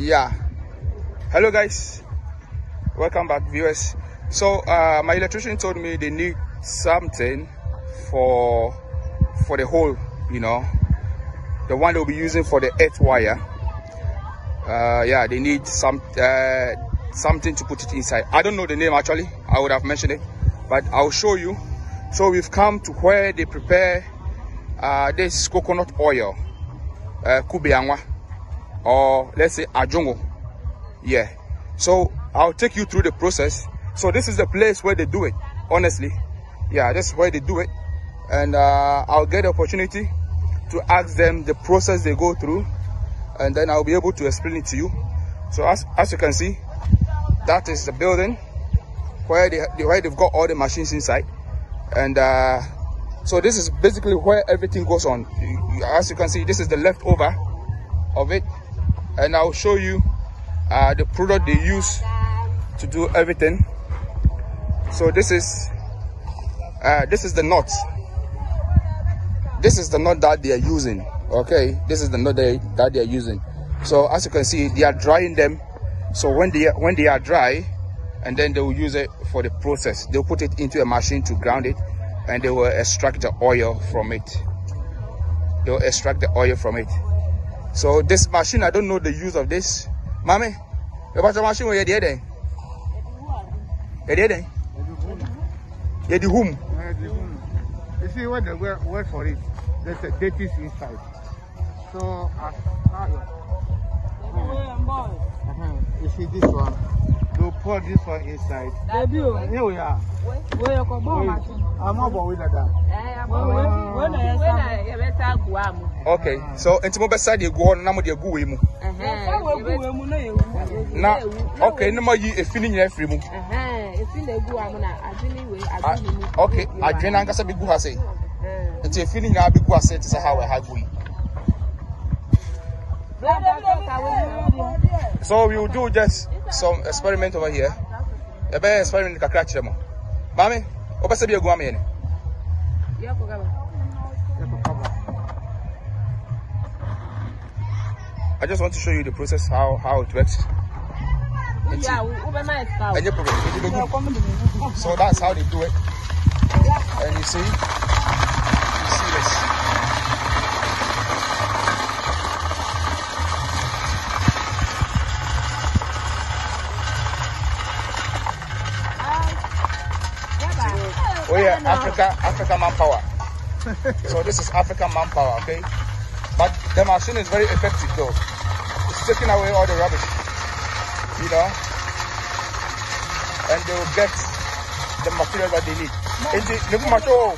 Yeah, hello guys, welcome back viewers. So my electrician told me they need something for the hole, you know, the one they'll be using for the earth wire. Yeah, they need something to put it inside. I don't know the name actually, I would have mentioned it, but I'll show you. So we've come to where they prepare this coconut oil, kubeangwa, or let's say ajongo. Yeah, so I'll take you through the process. So this is the place where they do it, honestly. Yeah, that's where they do it, and I'll get the opportunity to ask them the process they go through, and then I'll be able to explain it to you. So as you can see, that is the building where they've got all the machines inside, and so this is basically where everything goes on. As you can see, this is the leftover of it, and I'll show you the product they use to do everything. So this is the knot. This is the knot that they are using. Okay, this is the knot that they are using. So as you can see, they are drying them. So when they are dry, and then they will use it for the process. They'll put it into a machine to ground it, and they will extract the oil from it. They'll extract the oil from it. So this machine, I don't know the use of this. Mommy, what's the machine where you're there? You're there? You're the whom? You see what the word for it? There's a dirty inside. So as you see this one, you pour this one inside. Here we are. Okay, so intimate side you go on number the go emu. Now okay, number you feeling your free move. Okay, I drain and gas a big go has it. It's a feeling I'll be go as it is how I have we. So we will do just some experiment over here. A better experiment in Kakrachamo. Mami, what's the Guamian? I just want to show you the process, how it works. So that's how they do it. And you see this. Oh yeah, Africa manpower. So this is African manpower, okay? But the machine is very effective though. It's taking away all the rubbish, you know? And they will get the material that they need. That is the same way.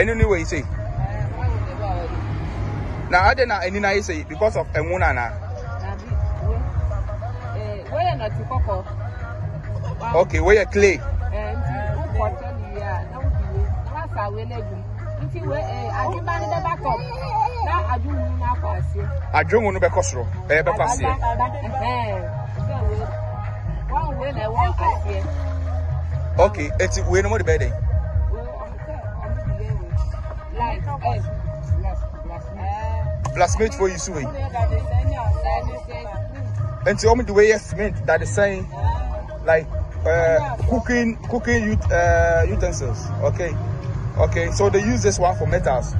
Anyway, say now I didn't any say because of a woman. Okay, where clay? I don't want to be costro. Okay, it's way no more the bedding. Blasphemy for you, Sue. And so, the way yes, meant that is saying like cooking utensils. Okay, okay, so they use this one for metals.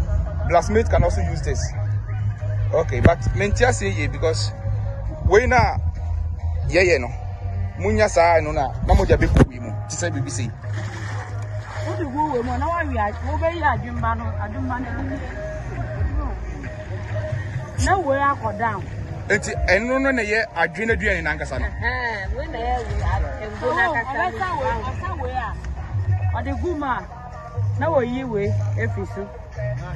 Blacksmith can also use this. Okay, but mentia say because we na yeah no munya sa no na na mo ja be ku we mu ti say BBC o di go we mo na wa wi a wo be ya adwuma no na we akọ down enti eno no na ye adwene duane na nkasa no we na ye we embo na kasa we a o di guma na wo yi we efisu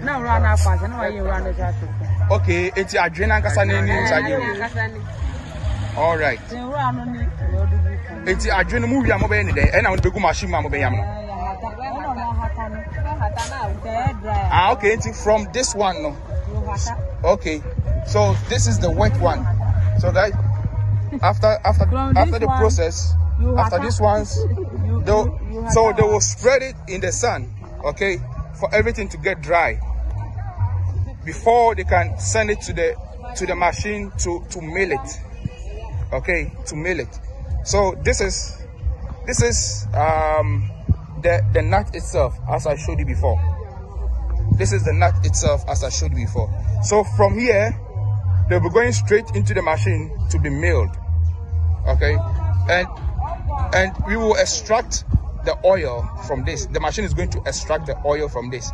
na ro na afa na wa yi ro na ja to. Okay, it's adrenaline casani. All right. It's adrenaline movie I'm over any day, and I want to go machine. I'm over. Okay, from this one. Okay, so this is the wet one. So that after the process, after these ones, so they will spread it in the sun, okay, for everything to get dry before they can send it to the machine to mill it, okay, to mill it. So this is the nut itself, as I showed you before. This is the nut itself, as I showed you before. So from here, they'll be going straight into the machine to be milled, okay, and we will extract the oil from this. The machine is going to extract the oil from this.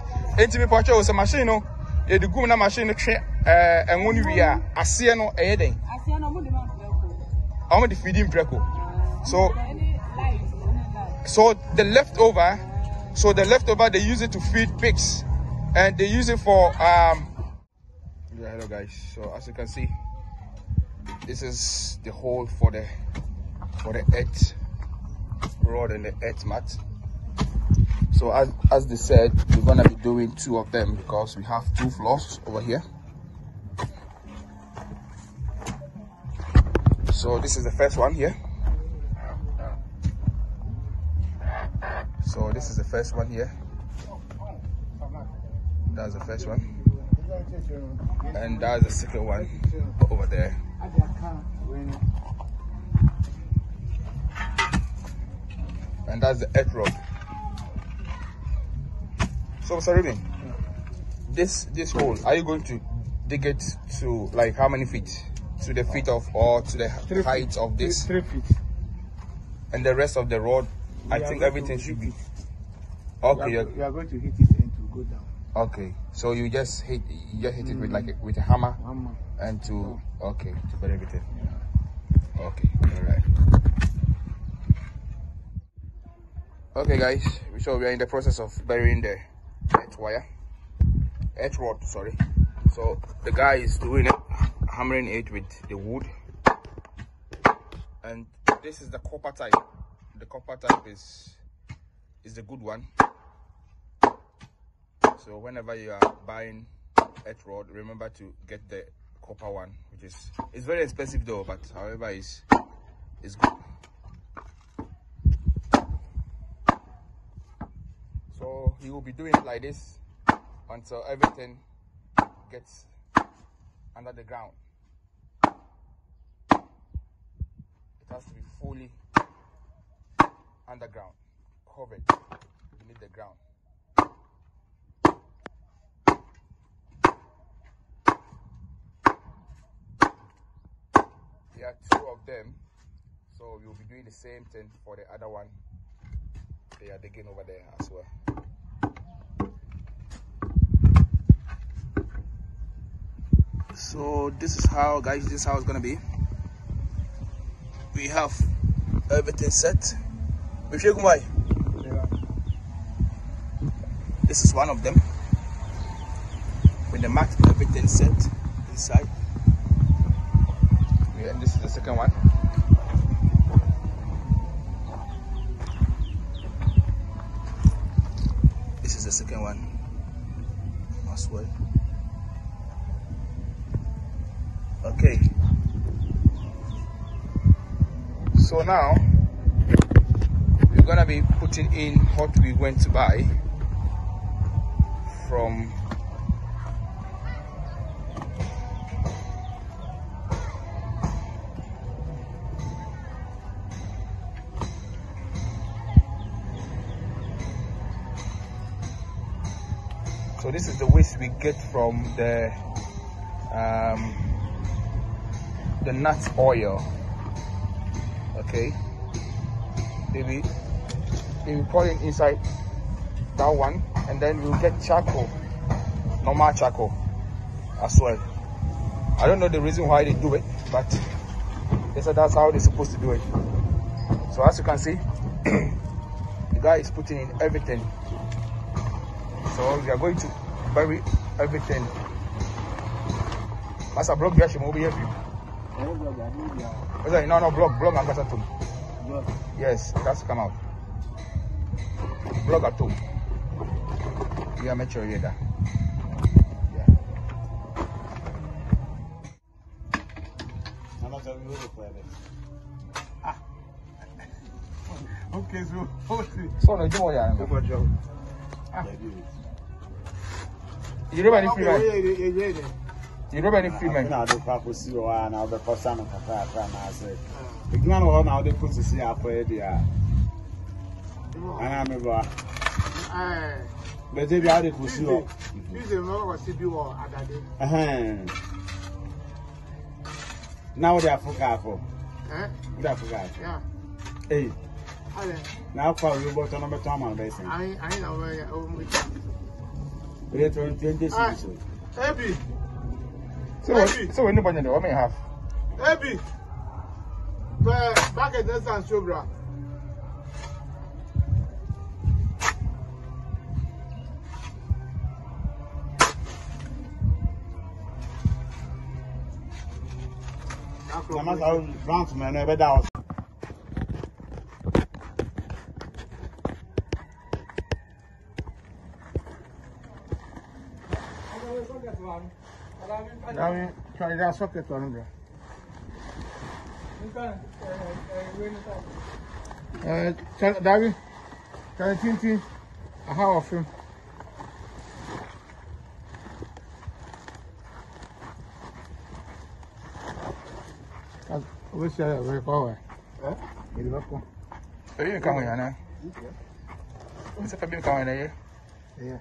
So the leftover, they use it to feed pigs, and they use it for yeah, hello guys. So as you can see, this is the hole for the earth rod and the earth mat. So as they said, we're gonna be doing two of them because we have two floors over here. So this is the first one here. So this is the first one here. That's the first one. And that's the second one over there. And that's the earth rod. So Mr. Ruben, this hole, are you going to dig it to like how many feet? To the feet of, or to the height of this? 3 feet. And the rest of the rod, I think everything should be okay. You are going to hit it and to go down. Okay, so you just hit it with like with a hammer and to okay to put everything. Yeah. Okay, all right. Okay, guys, so we are in the process of burying the earth rod. Sorry. So the guy is doing it, hammering it with the wood, and this is the copper type. The copper type is the good one. So whenever you are buying earth rod, remember to get the copper one, which is it's very expensive though, but however it's good. So you will be doing it like this until everything gets under the ground. It has to be fully underground, covered beneath the ground. There are two of them, so we'll be doing the same thing for the other one. They are digging over there as well. So this is how, guys, this is how it's gonna be. We have everything set. This is one of them. With the mat, everything set inside. Yeah, and this is the second one. This is the second one as well. Okay. So now gonna be putting in what we went to buy from so this is the waste we get from the nut oil, okay. They will pour it inside that one, and then we'll get charcoal, normal charcoal as well. I don't know the reason why they do it, but they said that's how they're supposed to do it. So as you can see, the guy is putting in everything. So we are going to bury everything. Master block Yashim over here. No, block and gas atom. Yes, it has to come out. Blog at home. We are mature here. tell me where the planet is. Ah. Okay, so what is it? Sorry, do what you are. Do my job. Ah. You don't have any free man. You don't have any free man. I do not have see or I have the person of the time I said. You can't know how they put to see after it. And I'm over. But they are the procedure. This is not what you do at that day. Now they are for careful. Eh? They are for careful. Yeah. Hey. Now for you, but number 2 man basin. I know where you over. We are trying to change this. Ebi. So we no budget. What may have? Ebi. But back at this and sobra. I'm not drunk, man. I bet that was. I'm trying to socket one. David, can I think how often? What's that? Very power. Eh? You look cool. Are you coming here now? What's up? You coming here? Yeah.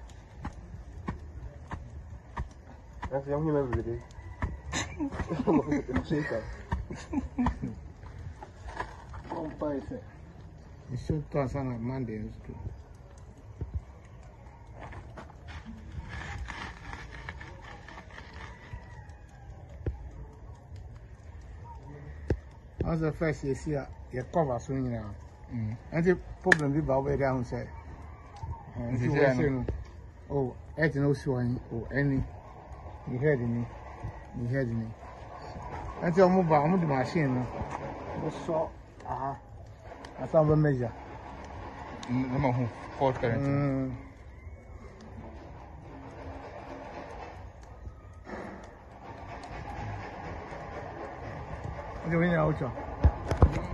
That's the only level today. One person. You should pass on a Monday. Once the first you see your cover swinging around. And the problem with our way down, sir. And you were saying, oh, I don't know, swine or any. You heard me. You heard me. And you move on the machine. What's so? Aha. That's our measure. I'm a fault current. What do you mean, Ocho?